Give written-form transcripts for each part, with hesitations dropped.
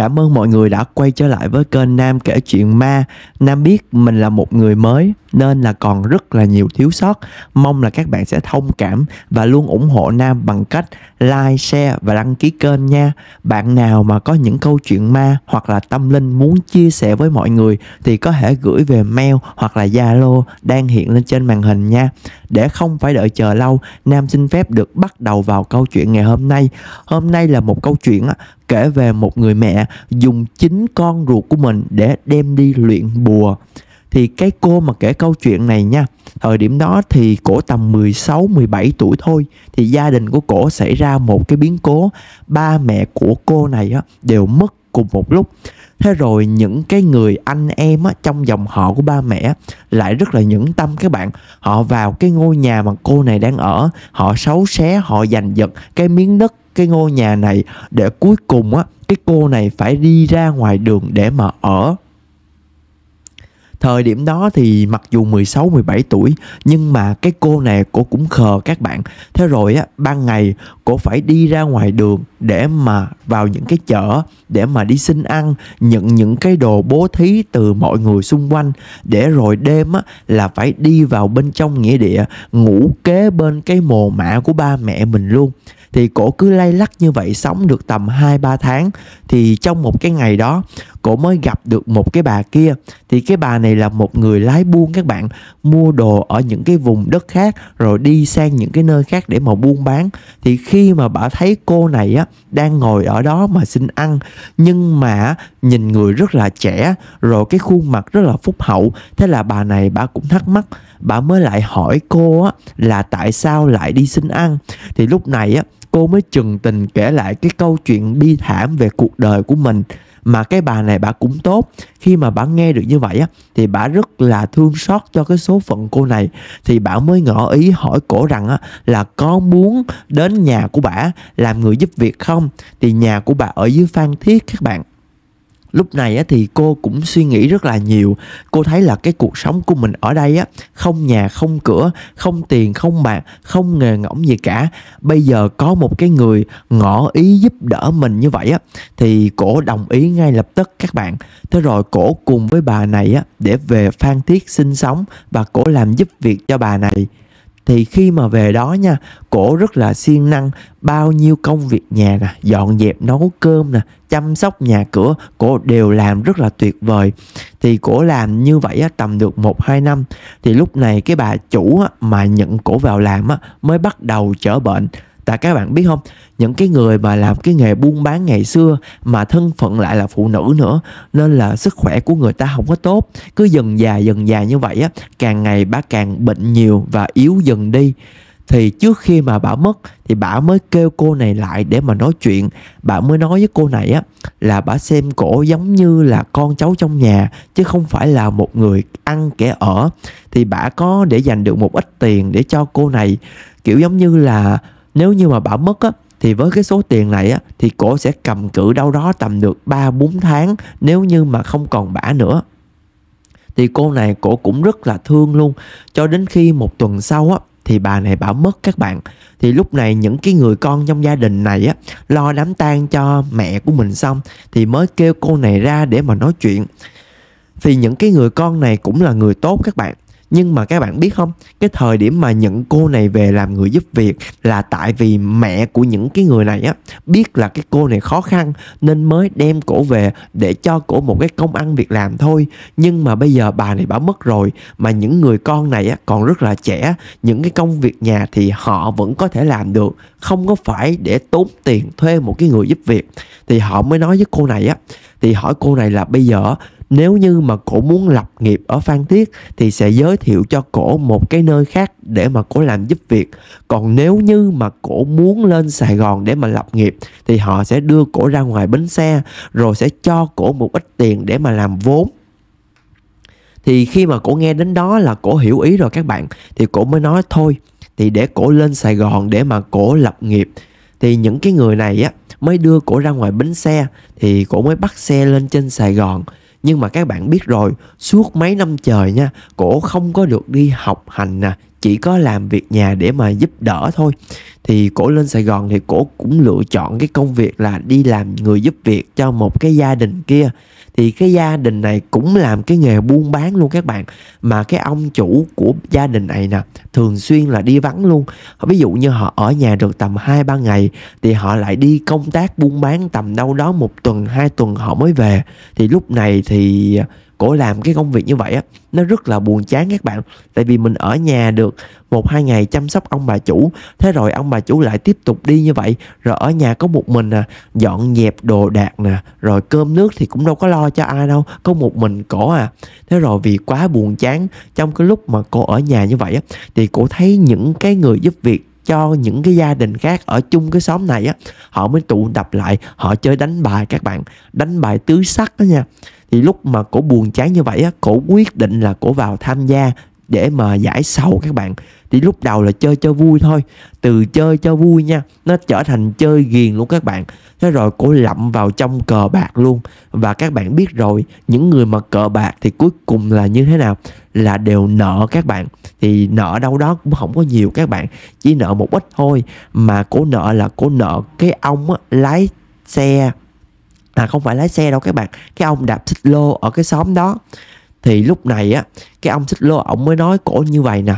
Cảm ơn mọi người đã quay trở lại với kênh Nam kể chuyện ma. Nam biết mình là một người mới nên là còn rất là nhiều thiếu sót. Mong là các bạn sẽ thông cảm và luôn ủng hộ Nam bằng cách like, share và đăng ký kênh nha. Bạn nào mà có những câu chuyện ma hoặc là tâm linh muốn chia sẻ với mọi người thì có thể gửi về mail hoặc là Zalo đang hiện lên trên màn hình nha. Để không phải đợi chờ lâu, Nam xin phép được bắt đầu vào câu chuyện ngày hôm nay. Hôm nay là một câu chuyện kể về một người mẹ dùng chính con ruột của mình để đem đi luyện bùa. Thì cái cô mà kể câu chuyện này nha, thời điểm đó thì cổ tầm 16-17 tuổi thôi. Thì gia đình của cổ xảy ra một cái biến cố. Ba mẹ của cô này đều mất cùng một lúc. Thế rồi những cái người anh em trong dòng họ của ba mẹ lại rất là nhẫn tâm các bạn. Họ vào cái ngôi nhà mà cô này đang ở, họ xấu xé, họ giành giật cái miếng đất, cái ngôi nhà này, để cuối cùng cái cô này phải đi ra ngoài đường để mà ở. Thời điểm đó thì mặc dù 16-17 tuổi nhưng mà cái cô này cô cũng khờ các bạn. Thế rồi ban ngày cô phải đi ra ngoài đường để mà vào những cái chợ để mà đi xin ăn, nhận những cái đồ bố thí từ mọi người xung quanh. Để rồi đêm là phải đi vào bên trong nghĩa địa, ngủ kế bên cái mồ mả của ba mẹ mình luôn. Thì cổ cứ lay lắc như vậy sống được tầm 2-3 tháng. Thì trong một cái ngày đó cổ mới gặp được một cái bà kia. Thì cái bà này là một người lái buôn các bạn, mua đồ ở những cái vùng đất khác rồi đi sang những cái nơi khác để mà buôn bán. Thì khi mà bà thấy cô này đang ngồi ở đó mà xin ăn, nhưng mà nhìn người rất là trẻ, rồi cái khuôn mặt rất là phúc hậu. Thế là bà này bà cũng thắc mắc, bà mới lại hỏi cô là tại sao lại đi xin ăn. Thì lúc này cô mới chừng tình kể lại cái câu chuyện bi thảm về cuộc đời của mình. Mà cái bà này bà cũng tốt, khi mà bà nghe được như vậy thì bà rất là thương xót cho cái số phận cô này. Thì bà mới ngỏ ý hỏi cổ rằng là có muốn đến nhà của bà làm người giúp việc không. Thì nhà của bà ở dưới Phan Thiết các bạn. Lúc này thì cô cũng suy nghĩ rất là nhiều. Cô thấy là cái cuộc sống của mình ở đây không nhà, không cửa, không tiền, không bạc, không nghề ngỗng gì cả. Bây giờ có một cái người ngỏ ý giúp đỡ mình như vậy thì cổ đồng ý ngay lập tức các bạn. Thế rồi cổ cùng với bà này để về Phan Thiết sinh sống và cổ làm giúp việc cho bà này. Thì khi mà về đó nha, cổ rất là siêng năng, bao nhiêu công việc nhà nè, dọn dẹp nấu cơm nè, chăm sóc nhà cửa, cổ đều làm rất là tuyệt vời. Thì cổ làm như vậy tầm được 1-2 năm. Thì lúc này cái bà chủ mà nhận cổ vào làm mới bắt đầu chữa bệnh. Tại các bạn biết không, những cái người mà làm cái nghề buôn bán ngày xưa mà thân phận lại là phụ nữ nữa, nên là sức khỏe của người ta không có tốt. Cứ dần già như vậy càng ngày bà càng bệnh nhiều và yếu dần đi. Thì trước khi mà bà mất thì bà mới kêu cô này lại để mà nói chuyện. Bà mới nói với cô này là bà xem cổ giống như là con cháu trong nhà chứ không phải là một người ăn kẻ ở. Thì bà có để dành được một ít tiền để cho cô này, kiểu giống như là nếu như mà bà mất thì với cái số tiền này thì cổ sẽ cầm cự đâu đó tầm được 3-4 tháng nếu như mà không còn bả nữa. Thì cô này cổ cũng rất là thương luôn. Cho đến khi một tuần sau thì bà này bà mất các bạn. Thì lúc này những cái người con trong gia đình này lo đám tang cho mẹ của mình xong thì mới kêu cô này ra để mà nói chuyện. Thì những cái người con này cũng là người tốt các bạn. Nhưng mà các bạn biết không, cái thời điểm mà nhận cô này về làm người giúp việc là tại vì mẹ của những cái người này biết là cái cô này khó khăn nên mới đem cổ về để cho cổ một cái công ăn việc làm thôi. Nhưng mà bây giờ bà này bà mất rồi, mà những người con này còn rất là trẻ, những cái công việc nhà thì họ vẫn có thể làm được, không có phải để tốn tiền thuê một cái người giúp việc. Thì họ mới nói với cô này thì hỏi cô này là bây giờ nếu như mà cổ muốn lập nghiệp ở Phan Thiết thì sẽ giới thiệu cho cổ một cái nơi khác để mà cổ làm giúp việc. Còn nếu như mà cổ muốn lên Sài Gòn để mà lập nghiệp thì họ sẽ đưa cổ ra ngoài bến xe rồi sẽ cho cổ một ít tiền để mà làm vốn. Thì khi mà cổ nghe đến đó là cổ hiểu ý rồi các bạn. Thì cổ mới nói thôi thì để cổ lên Sài Gòn để mà cổ lập nghiệp. Thì những cái người này mới đưa cổ ra ngoài bến xe. Thì cổ mới bắt xe lên trên Sài Gòn. Nhưng mà các bạn biết rồi, suốt mấy năm trời nha, cổ không có được đi học hành nè, chỉ có làm việc nhà để mà giúp đỡ thôi. Thì cổ lên Sài Gòn thì cổ cũng lựa chọn cái công việc là đi làm người giúp việc cho một cái gia đình kia. Thì cái gia đình này cũng làm cái nghề buôn bán luôn các bạn. Mà cái ông chủ của gia đình này nè, thường xuyên là đi vắng luôn. Ví dụ như họ ở nhà được tầm 2-3 ngày thì họ lại đi công tác buôn bán tầm đâu đó 1 tuần 2 tuần họ mới về. Thì lúc này thì cổ làm cái công việc như vậy á, nó rất là buồn chán các bạn. Tại vì mình ở nhà được 1-2 ngày chăm sóc ông bà chủ, thế rồi ông bà chủ lại tiếp tục đi như vậy. Rồi ở nhà có một mình nè, dọn dẹp đồ đạc nè, rồi cơm nước thì cũng đâu có lo cho ai đâu, có một mình cổ à. Thế rồi vì quá buồn chán trong cái lúc mà cô ở nhà như vậy á, thì cổ thấy những cái người giúp việc cho những cái gia đình khác ở chung cái xóm này á, họ mới tụ tập lại, họ chơi đánh bài các bạn, đánh bài tứ sắc đó nha. Thì lúc mà cổ buồn chán như vậy á, cổ quyết định là cổ vào tham gia để mà giải sầu các bạn. Thì lúc đầu là chơi cho vui thôi, từ chơi cho vui nha, nó trở thành chơi ghiền luôn các bạn. Thế rồi cổ lậm vào trong cờ bạc luôn. Và các bạn biết rồi, những người mà cờ bạc thì cuối cùng là như thế nào? Là đều nợ các bạn. Thì nợ đâu đó cũng không có nhiều các bạn, chỉ nợ một ít thôi. Mà cổ nợ là cổ nợ cái ông á, lái xe, à không phải lái xe đâu các bạn, cái ông đạp xích lô ở cái xóm đó. Thì lúc này á, cái ông xích lô ổng mới nói cổ như vậy nè,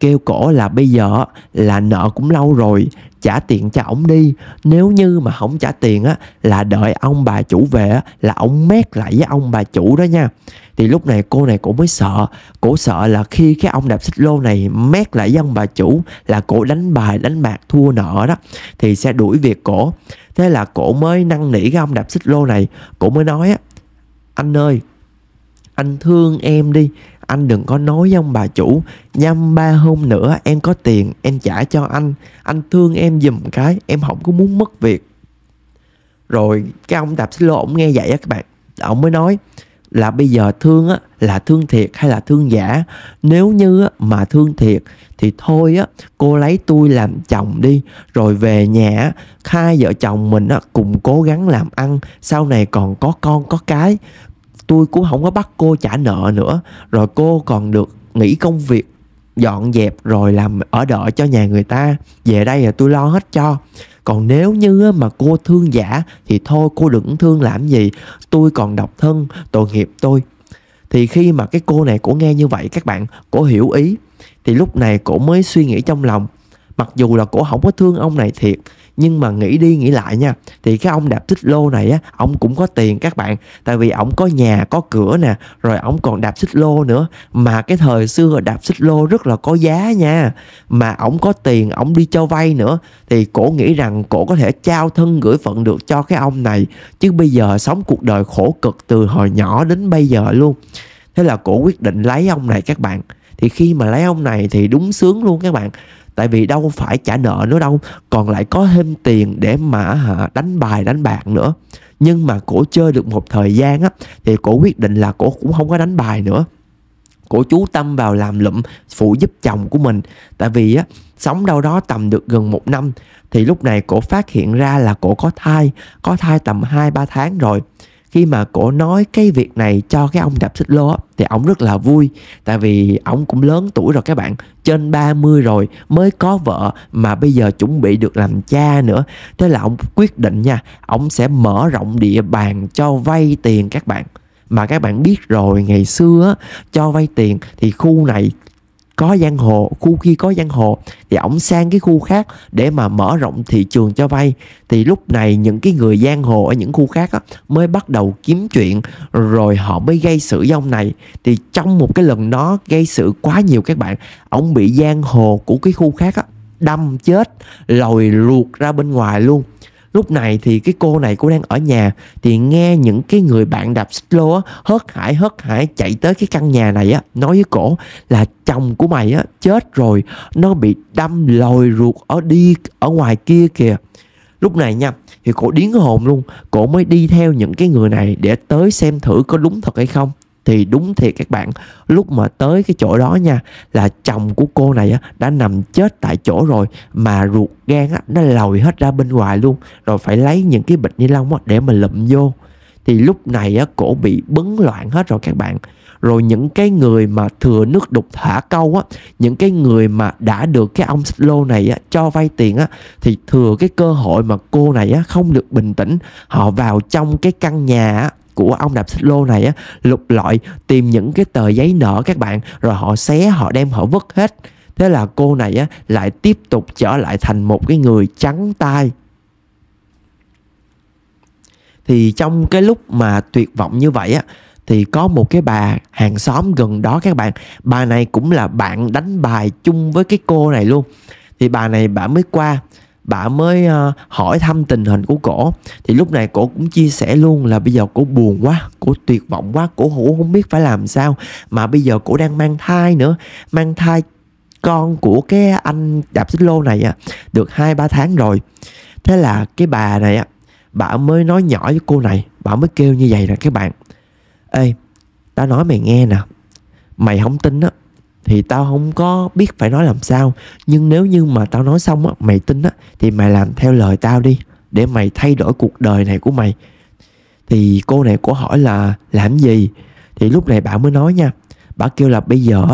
kêu cổ là bây giờ là nợ cũng lâu rồi, trả tiền cho ổng đi. Nếu như mà không trả tiền á, là đợi ông bà chủ về á, là ổng mét lại với ông bà chủ đó nha. Thì lúc này cô này cổ mới sợ. Cổ sợ là khi cái ông đạp xích lô này mét lại với ông bà chủ, là cổ đánh bài đánh bạc thua nợ đó, thì sẽ đuổi việc cổ. Thế là cổ mới năn nỉ cái ông đạp xích lô này. Cổ mới nói á, anh ơi, anh thương em đi, anh đừng có nói với ông bà chủ, nhăm 3 hôm nữa em có tiền em trả cho anh thương em giùm cái, em không có muốn mất việc. Rồi cái ông đạp xích lô ổng nghe vậy á các bạn, ổng mới nói là bây giờ thương á, là thương thiệt hay là thương giả? Nếu như á, mà thương thiệt thì thôi á, cô lấy tôi làm chồng đi, rồi về nhà hai vợ chồng mình á, cùng cố gắng làm ăn, sau này còn có con có cái, tôi cũng không có bắt cô trả nợ nữa, rồi cô còn được nghỉ công việc dọn dẹp rồi làm ở đợi cho nhà người ta, về đây là tôi lo hết cho. Còn nếu như mà cô thương giả thì thôi cô đừng thương làm gì, tôi còn độc thân, tội nghiệp tôi. Thì khi mà cái cô này cổ nghe như vậy các bạn, cổ hiểu ý. Thì lúc này cổ mới suy nghĩ trong lòng, mặc dù là cổ không có thương ông này thiệt, nhưng mà nghĩ đi nghĩ lại nha, thì cái ông đạp xích lô này á, ông cũng có tiền các bạn. Tại vì ông có nhà có cửa nè, rồi ông còn đạp xích lô nữa. Mà cái thời xưa đạp xích lô rất là có giá nha. Mà ông có tiền, ông đi cho vay nữa. Thì cổ nghĩ rằng cổ có thể trao thân gửi phận được cho cái ông này, chứ bây giờ sống cuộc đời khổ cực từ hồi nhỏ đến bây giờ luôn. Thế là cổ quyết định lấy ông này các bạn. Thì khi mà lấy ông này thì đúng sướng luôn các bạn, tại vì đâu phải trả nợ nữa đâu, còn lại có thêm tiền để mà đánh bài đánh bạc nữa. Nhưng mà cổ chơi được một thời gian á, thì cổ quyết định là cổ cũng không có đánh bài nữa, cổ chú tâm vào làm lụm phụ giúp chồng của mình. Tại vì á, sống đâu đó tầm được gần 1 năm thì lúc này cổ phát hiện ra là cổ có thai tầm 2-3 tháng rồi. Khi mà cổ nói cái việc này cho cái ông đạp xích lô thì ổng rất là vui. Tại vì ổng cũng lớn tuổi rồi các bạn, trên 30 rồi, mới có vợ mà bây giờ chuẩn bị được làm cha nữa. Thế là ổng quyết định nha, ổng sẽ mở rộng địa bàn cho vay tiền các bạn. Mà các bạn biết rồi, ngày xưa cho vay tiền thì khu này có giang hồ, khu kia có giang hồ, thì ổng sang cái khu khác để mà mở rộng thị trường cho vay. Thì lúc này những cái người giang hồ ở những khu khác á, mới bắt đầu kiếm chuyện, rồi họ mới gây sự với ông này. Thì trong một cái lần đó gây sự quá nhiều các bạn, ổng bị giang hồ của cái khu khác á, đâm chết, lòi ruột ra bên ngoài luôn. Lúc này thì cái cô này cũng đang ở nhà, thì nghe những cái người bạn đạp xích lô á, hớt hải chạy tới cái căn nhà này á, nói với cổ là chồng của mày á chết rồi, nó bị đâm lòi ruột ở ngoài kia kìa. Lúc này nha, thì cổ điên hồn luôn, cổ mới đi theo những cái người này để tới xem thử có đúng thật hay không. Thì đúng thiệt các bạn, lúc mà tới cái chỗ đó nha, là chồng của cô này á, đã nằm chết tại chỗ rồi, mà ruột gan á, nó lòi hết ra bên ngoài luôn, rồi phải lấy những cái bịch ni lông á, để mà lụm vô. thì lúc này á, cổ bị bấn loạn hết rồi các bạn. Rồi những cái người mà thừa nước đục thả câu á, những cái người mà đã được cái ông xích lô này á, cho vay tiền á, thì thừa cái cơ hội mà cô này á, không được bình tĩnh, họ vào trong cái căn nhà á, của ông đạp xích lô này á, lục lọi tìm những cái tờ giấy nợ các bạn, rồi họ xé, họ đem, họ vứt hết. Thế là cô này á, lại tiếp tục trở lại thành một cái người trắng tay. Thì trong cái lúc mà tuyệt vọng như vậy á, thì có một cái bà hàng xóm gần đó các bạn. Bà này cũng là bạn đánh bài chung với cái cô này luôn. Thì bà này bà mới qua, bà mới hỏi thăm tình hình của cổ. Thì lúc này cổ cũng chia sẻ luôn là bây giờ cổ buồn quá, cổ tuyệt vọng quá, cổ không biết phải làm sao. Mà bây giờ cổ đang mang thai nữa, mang thai con của cái anh đạp xích lô này được 2-3 tháng rồi. Thế là cái bà này bà mới nói nhỏ với cô này, bà mới kêu như vậy nè các bạn: ê, tao nói mày nghe nè, mày không tin á thì tao không có biết phải nói làm sao, nhưng nếu như mà tao nói xong á, mày tin á thì mày làm theo lời tao đi, để mày thay đổi cuộc đời này của mày. Thì cô này có hỏi là làm gì? Thì lúc này bà mới nói nha, bà kêu là bây giờ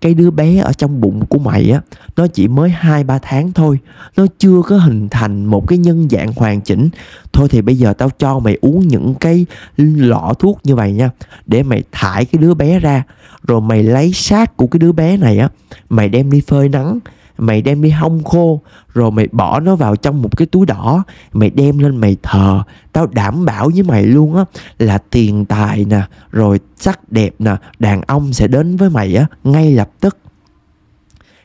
cái đứa bé ở trong bụng của mày á, nó chỉ mới 2-3 tháng thôi, nó chưa có hình thành một cái nhân dạng hoàn chỉnh. Thôi thì bây giờ tao cho mày uống những cái lọ thuốc như vậy nha, để mày thải cái đứa bé ra, rồi mày lấy xác của cái đứa bé này á, mày đem đi phơi nắng, mày đem đi hong khô, rồi mày bỏ nó vào trong một cái túi đỏ, mày đem lên mày thờ. Tao đảm bảo với mày luôn á, là tiền tài nè, rồi sắc đẹp nè, đàn ông sẽ đến với mày á ngay lập tức.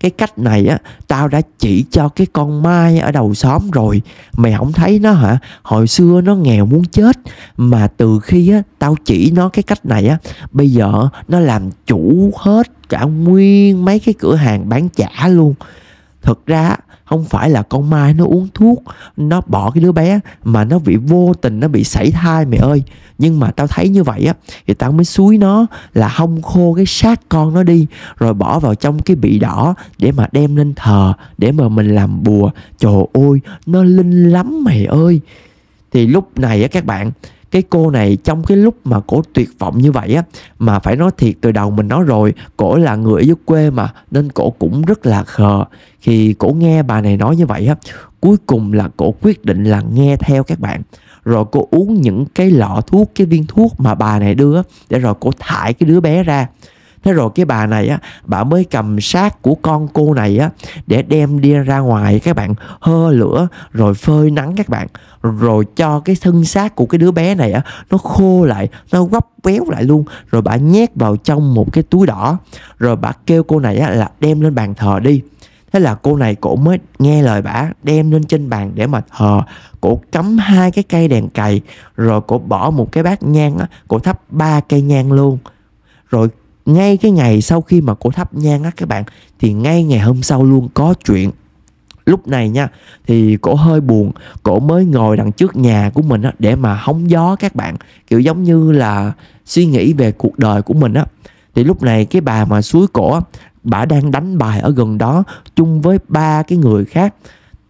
Cái cách này á, tao đã chỉ cho cái con Mai ở đầu xóm rồi. Mày không thấy nó hả? Hồi xưa nó nghèo muốn chết, mà từ khi á, tao chỉ nó cái cách này á, bây giờ nó làm chủ hết cả nguyên mấy cái cửa hàng bán chả luôn. Thực ra không phải là con Mai nó uống thuốc, nó bỏ cái đứa bé, mà nó bị vô tình, nó bị sảy thai mày ơi. Nhưng mà tao thấy như vậy á, thì tao mới xúi nó là hong khô cái xác con nó đi, rồi bỏ vào trong cái bị đỏ, để mà đem lên thờ, để mà mình làm bùa. Trời ơi, nó linh lắm mày ơi. Thì lúc này á các bạn, cái cô này trong cái lúc mà cổ tuyệt vọng như vậy á, mà phải nói thiệt, từ đầu mình nói rồi, cổ là người ở dưới quê mà, nên cổ cũng rất là khờ. Khi cổ nghe bà này nói như vậy á, cuối cùng là cổ quyết định là nghe theo các bạn. Rồi cô uống những cái lọ thuốc, cái viên thuốc mà bà này đưa á, để rồi cổ thải cái đứa bé ra. Thế rồi cái bà này á, bà mới cầm xác của con cô này á, để đem đi ra ngoài các bạn, hơ lửa rồi phơi nắng các bạn, rồi cho cái thân xác của cái đứa bé này á, nó khô lại, nó quắp véo lại luôn, rồi bà nhét vào trong một cái túi đỏ, rồi bà kêu cô này á là đem lên bàn thờ đi. Thế là cô này cổ mới nghe lời bả, đem lên trên bàn để mà thờ. Cổ cắm 2 cái cây đèn cày, rồi cổ bỏ một cái bát nhang á, cổ thắp 3 cây nhang luôn. Rồi ngay cái ngày sau khi mà cổ thắp nhang á các bạn, thì ngay ngày hôm sau luôn có chuyện. Lúc này nha, thì cổ hơi buồn, cổ mới ngồi đằng trước nhà của mình á, để mà hóng gió các bạn, kiểu giống như là suy nghĩ về cuộc đời của mình á. Thì lúc này cái bà mà xúi cổ á, bà đang đánh bài ở gần đó chung với 3 cái người khác.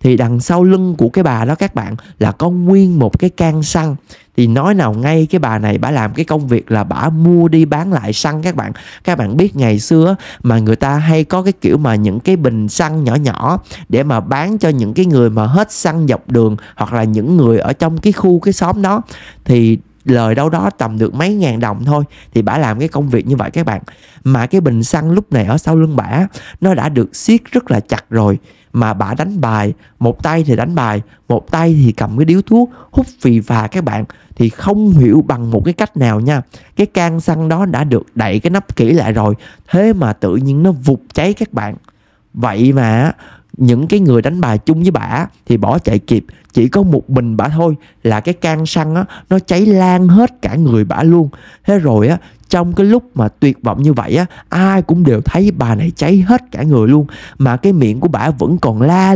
Thì đằng sau lưng của cái bà đó các bạn là có nguyên một cái can xăng. Thì nói nào ngay cái bà này, bà làm cái công việc là bà mua đi bán lại xăng các bạn. Các bạn biết ngày xưa mà người ta hay có cái kiểu mà những cái bình xăng nhỏ nhỏ để mà bán cho những cái người mà hết xăng dọc đường, hoặc là những người ở trong cái khu cái xóm đó, thì lời đâu đó tầm được mấy ngàn đồng thôi. Thì bả làm cái công việc như vậy các bạn. Mà cái bình xăng lúc này ở sau lưng bả, nó đã được siết rất là chặt rồi. Mà bả đánh bài, một tay thì đánh bài, một tay thì cầm cái điếu thuốc hút phì phà các bạn. Thì không hiểu bằng một cái cách nào nha, cái can xăng đó đã được đậy cái nắp kỹ lại rồi, thế mà tự nhiên nó vụt cháy các bạn. Vậy mà những cái người đánh bài chung với bả thì bỏ chạy kịp, chỉ có một mình bả thôi là cái can xăng á, nó cháy lan hết cả người bả luôn. Thế rồi á, trong cái lúc mà tuyệt vọng như vậy á, ai cũng đều thấy bà này cháy hết cả người luôn, mà cái miệng của bả vẫn còn la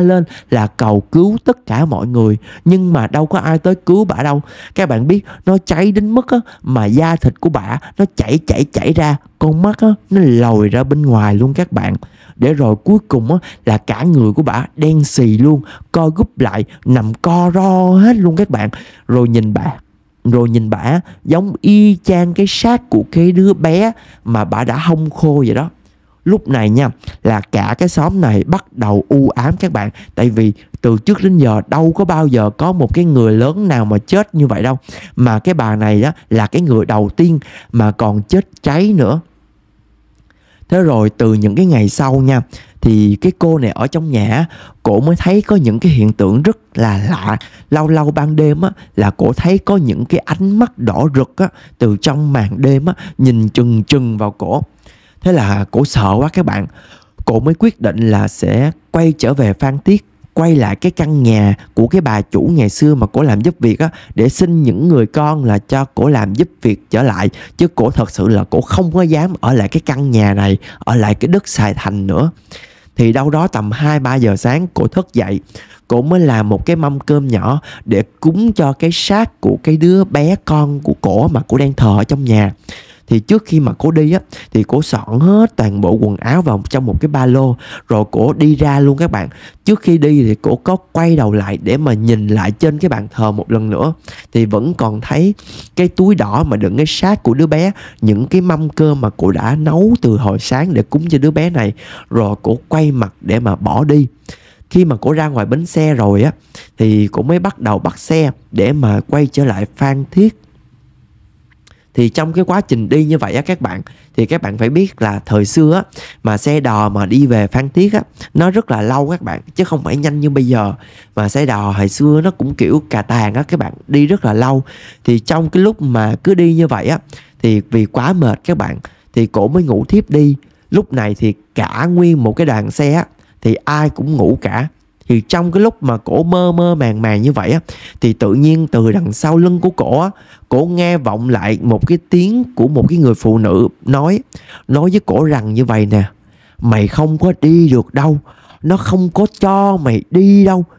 lên là cầu cứu tất cả mọi người. Nhưng mà đâu có ai tới cứu bả đâu. Các bạn biết, nó cháy đến mức á, mà da thịt của bả nó chảy ra, con mắt á, nó lồi ra bên ngoài luôn các bạn. Để rồi cuối cùng á, là cả người của bả đen xì luôn, co gúp lại, nằm co ro hết luôn các bạn. Rồi nhìn bả Rồi nhìn bả giống y chang cái xác của cái đứa bé mà bả đã hong khô vậy đó. Lúc này nha, là cả cái xóm này bắt đầu u ám các bạn. Tại vì từ trước đến giờ đâu có bao giờ có một cái người lớn nào mà chết như vậy đâu. Mà cái bà này đó là cái người đầu tiên mà còn chết cháy nữa. Thế rồi từ những cái ngày sau nha, thì cái cô này ở trong nhà, cổ mới thấy có những cái hiện tượng rất là lạ. Lâu lâu ban đêm á, là cổ thấy có những cái ánh mắt đỏ rực á, từ trong màn đêm á, nhìn chừng chừng vào cổ. Thế là cổ sợ quá các bạn. Cổ mới quyết định là sẽ quay trở về Phan Thiết, quay lại cái căn nhà của cái bà chủ ngày xưa mà cổ làm giúp việc á, để xin những người con là cho cổ làm giúp việc trở lại. Chứ cổ thật sự là cổ không có dám ở lại cái căn nhà này, ở lại cái đất Sài Thành nữa. Thì đâu đó tầm 2-3 giờ sáng cổ thức dậy, cổ mới làm một cái mâm cơm nhỏ để cúng cho cái xác của cái đứa bé con của cổ mà cổ đang thờ ở trong nhà. Thì trước khi mà cổ đi á, thì cổ soạn hết toàn bộ quần áo vào trong một cái ba lô, rồi cổ đi ra luôn các bạn. Trước khi đi thì cổ có quay đầu lại để mà nhìn lại trên cái bàn thờ một lần nữa, thì vẫn còn thấy cái túi đỏ mà đựng cái xác của đứa bé, những cái mâm cơm mà cổ đã nấu từ hồi sáng để cúng cho đứa bé này. Rồi cổ quay mặt để mà bỏ đi. Khi mà cổ ra ngoài bến xe rồi á, thì cổ mới bắt đầu bắt xe để mà quay trở lại Phan Thiết. Thì trong cái quá trình đi như vậy á các bạn, thì các bạn phải biết là thời xưa á, mà xe đò mà đi về Phan Thiết á, nó rất là lâu các bạn, chứ không phải nhanh như bây giờ. Mà xe đò hồi xưa nó cũng kiểu cà tàng á các bạn, đi rất là lâu. Thì trong cái lúc mà cứ đi như vậy á, thì vì quá mệt các bạn, thì cổ mới ngủ thiếp đi. Lúc này thì cả nguyên một cái đoàn xe á, thì ai cũng ngủ cả. Thì trong cái lúc mà cổ mơ mơ màng màng như vậy á, thì tự nhiên từ đằng sau lưng của cổ á, cổ nghe vọng lại một cái tiếng của một cái người phụ nữ nói với cổ rằng như vậy nè: mày không có đi được đâu, nó không có cho mày đi đâu,